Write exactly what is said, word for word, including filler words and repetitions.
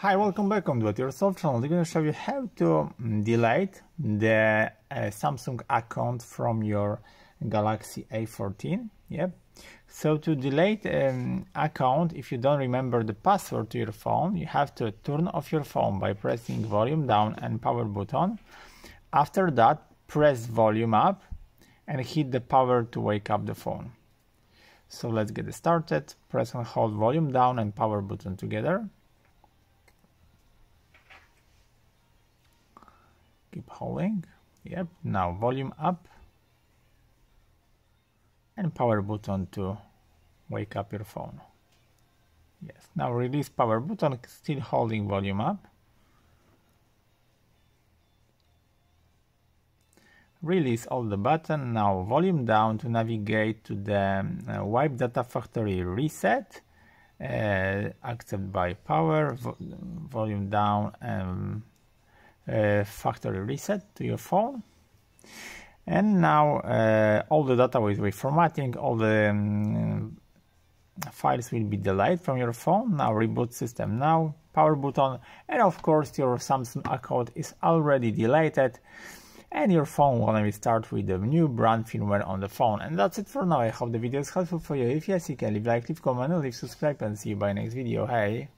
Hi, welcome back on the Do-It-Yourself channel. We're going to show you how to delete the uh, Samsung account from your Galaxy A fourteen. Yep. So to delete an um, account, if you don't remember the password to your phone, you have to turn off your phone by pressing volume down and power button. After that, press volume up and hit the power to wake up the phone. So let's get started. Press and hold volume down and power button together. Keep holding. Yep. Now volume up and power button to wake up your phone. Yes. Now release power button, still holding volume up. Release all the button. Now volume down to navigate to the uh, wipe data factory reset. Uh, accept by power. Vo volume down and Uh, factory reset to your phone, and now uh, all the data will be formatting, all the um, files will be deleted from your phone. Now reboot system now, power button, and of course your Samsung account is already deleted and your phone will restart with the new brand firmware on the phone. And that's it for now. I hope the video is helpful for you. If yes, you can leave like, leave comment, leave subscribe, and see you by next video. Hey.